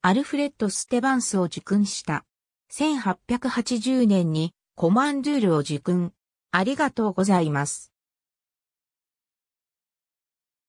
アルフレッド・ステヴァンスを受勲した。1880年にコマンドゥールを受勲。ありがとうございます。